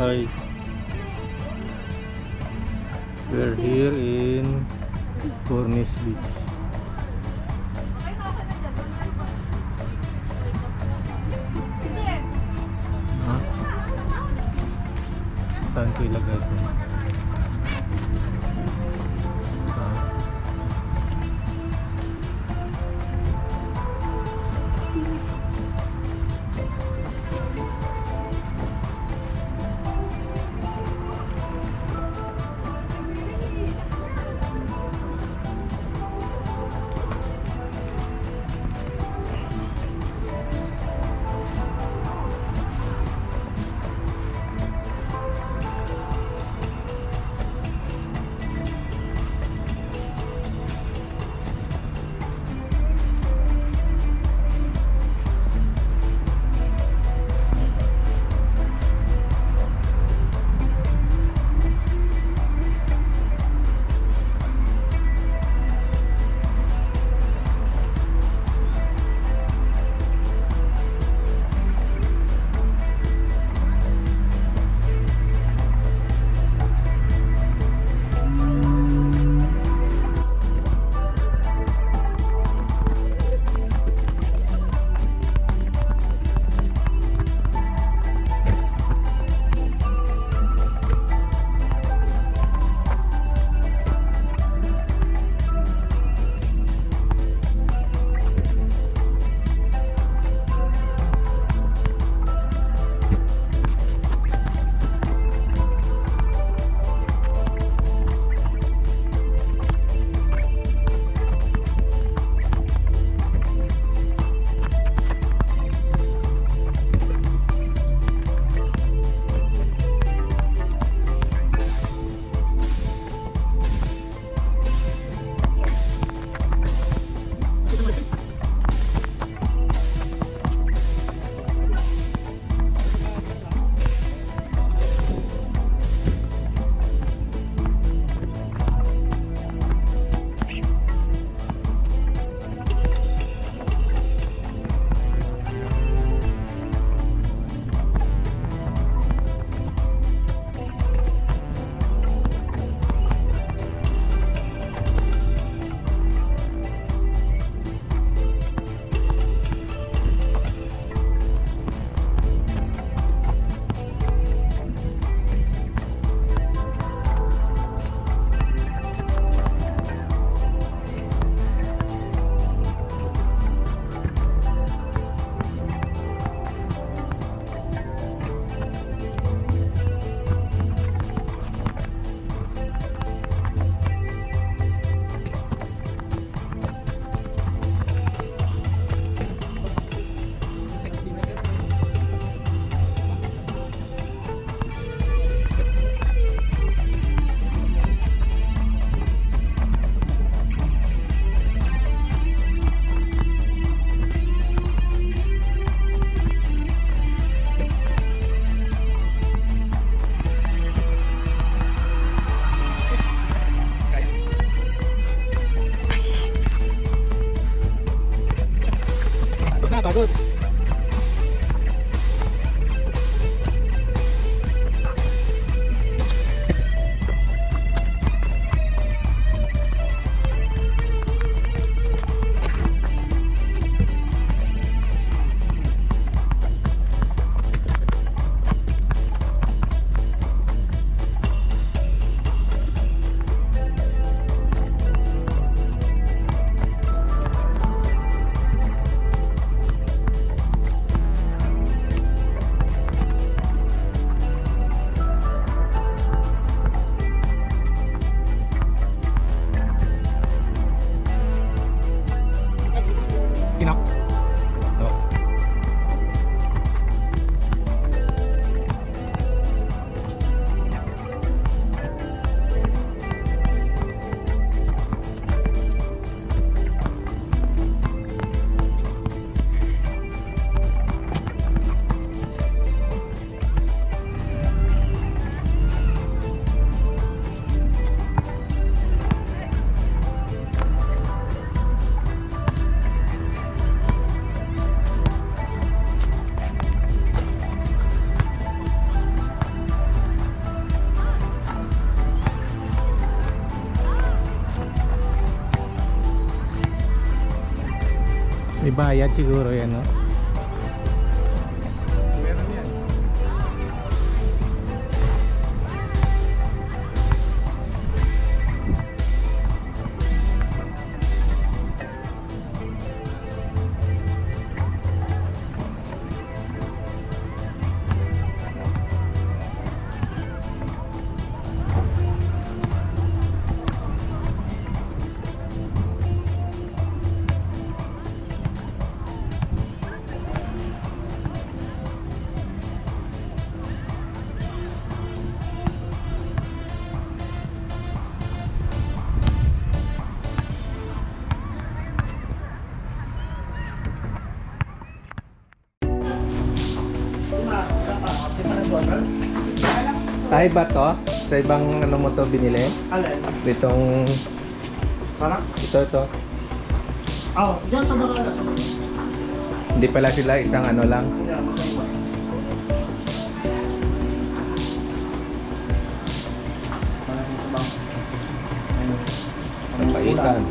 I we're here in Cornish Beach. Huh? Saan kayo ilagay ito? bayad siguro yan, no? Ay ba to? Sa ibang ano mo to binili? Alin? Itong... Parang? Ito. Oh, diyan sa mga alas. Hindi pala sila, isang ano lang. Yeah, ang paitan.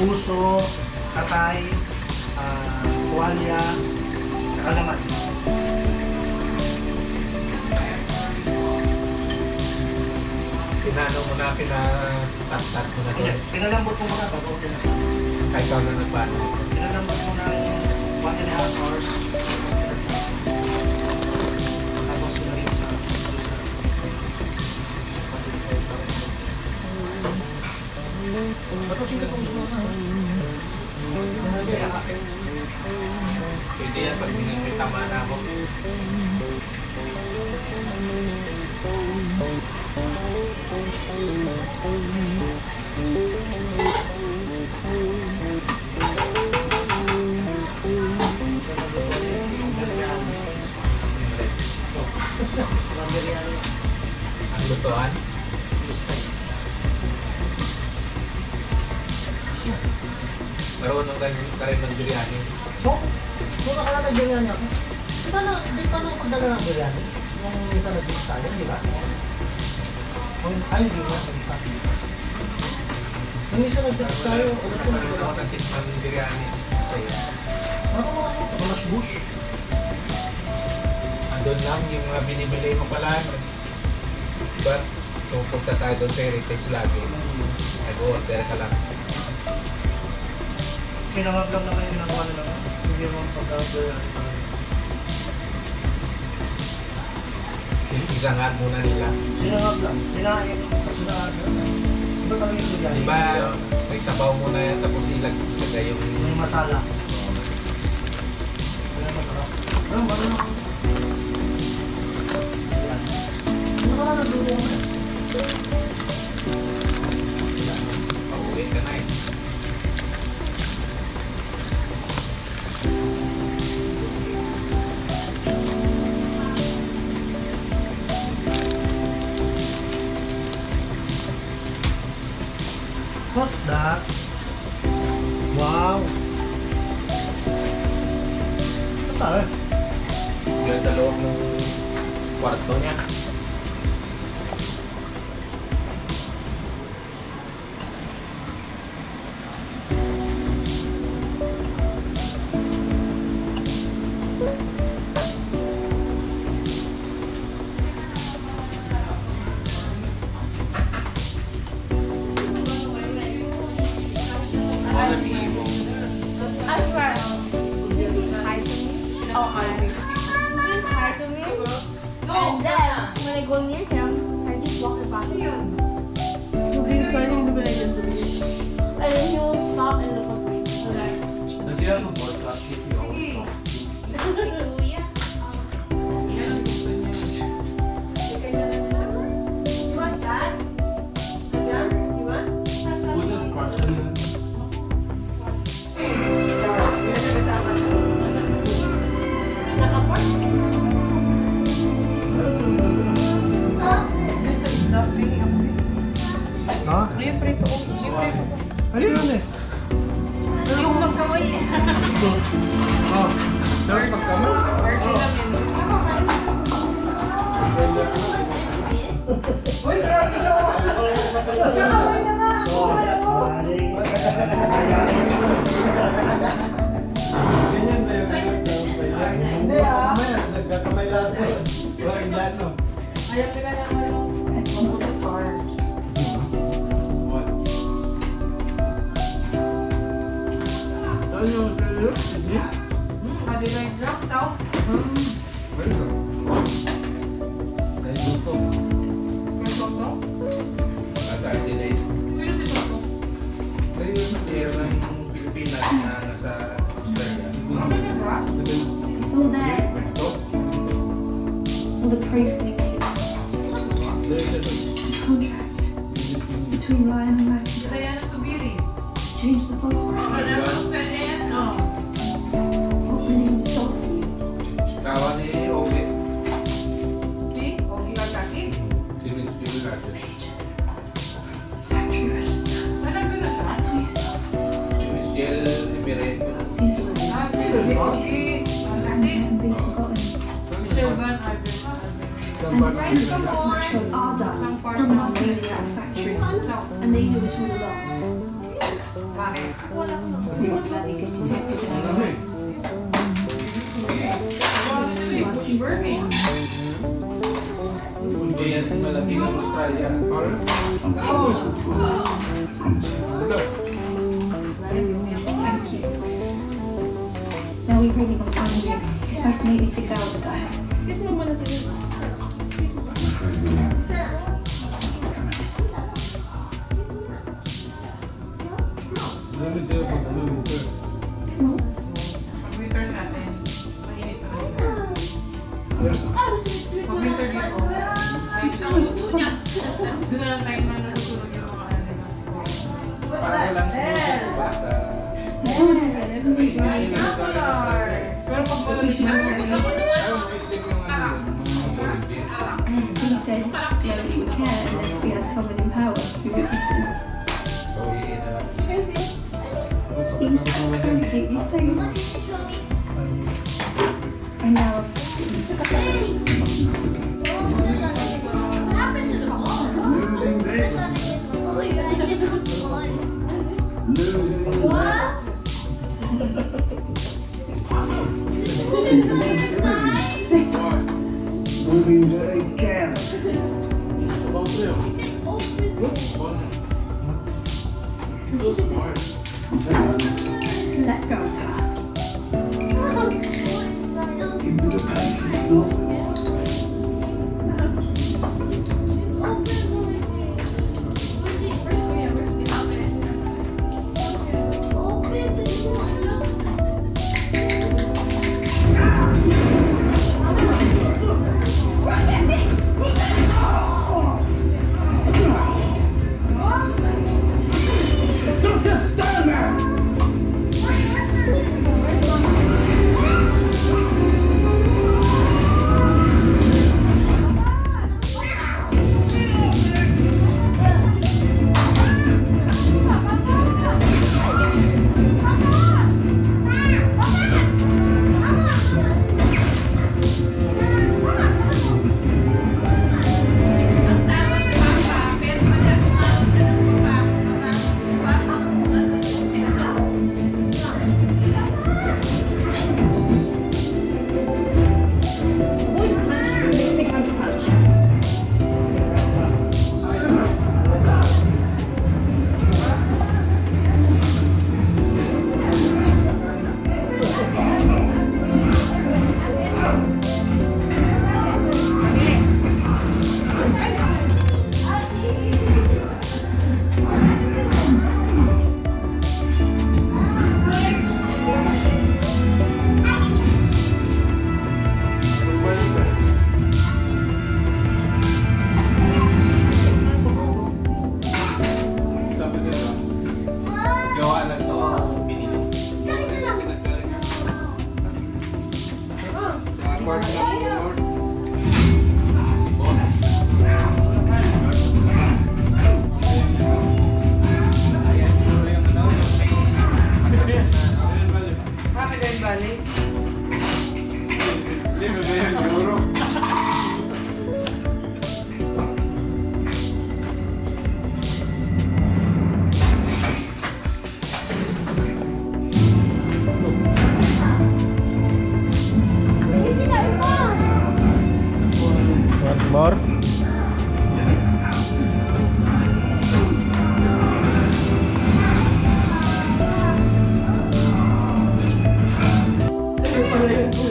Puso, katay, kuwalya, kalaman. Pinano mo na, pinatastat mo na doon? Pinalambot mo muna bago pinastat. Kahit ka na nagpaano? Pinalambot mo na 1.5 hours. Tapos mo na rin sa puso. Bato sila kung gusto na. Pwede yan pag minitama na ako. Ang lutoan? Pero nung karin ng biryani? Oo. Kung nakalala ng biryani ako. Di ba nung pagdala ng biryani? Nung minsan nag-iis tayo, di ba? Ay, di ba? Nung minsan nag-iis tayo, ulit ko nag-iis ako nag-tikman ng biryani. Ano ko mga ito? Mas bush. Andun lang yung mga binibili mo pala. Diba? Kung punta tayo doon sa Heritage lagi, nag-order ka lang. Pinawag lang naman yung ginagawa na naman. Hindi mo pag-order yan. Sinangat muna nila. Sinangat lang. Sinangat lang. Iba talaga yung biryani. Diba may sabaw muna yan tapos ilagay yung... May masala. Kaya masarap. Alam, bago na ako. Yan. Ano ka lang nagluto mo na? Pauwi ka na eh. What's that? Wow! kwartonya.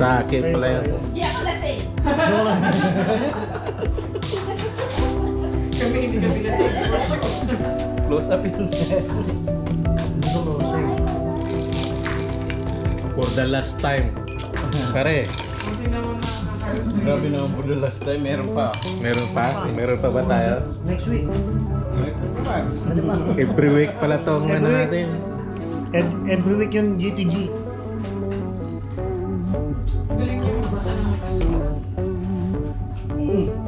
Sakit pala yan. Yeah, lasing. Kami hindi kami lasing. Close up ito. For the last time. Pare. Grabe naman for the last time. Meron pa. Meron pa? Meron pa ba tayo? Next week. Every week pala itong ano natin. Every week yung GTG.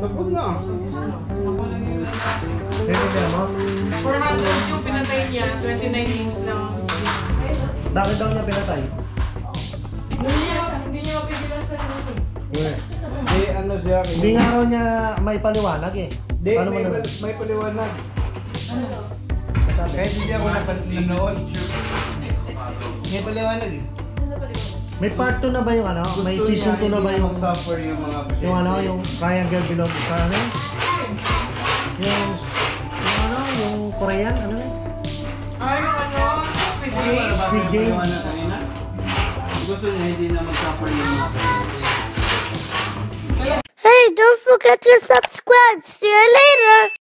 Tapos na. Yung pinatay niya, 29 games lang. Bakit daw niya pinatay? Hindi niya mapigilan sa sarili. Hindi nga raw niya may paliwanag eh. May paliwanag. Ano daw? Kaya hindi ako napansin noon. May paliwanag eh. May part 2 na ba yung ano? May season 2 na ba yung suffer yung mga yung ano yung triangle below the star? Yung ano yung Korean ano? Ay ano? Squid Game. Gusto niya hindi na mag-suffer yung mga. Hey, don't forget to subscribe. See you later.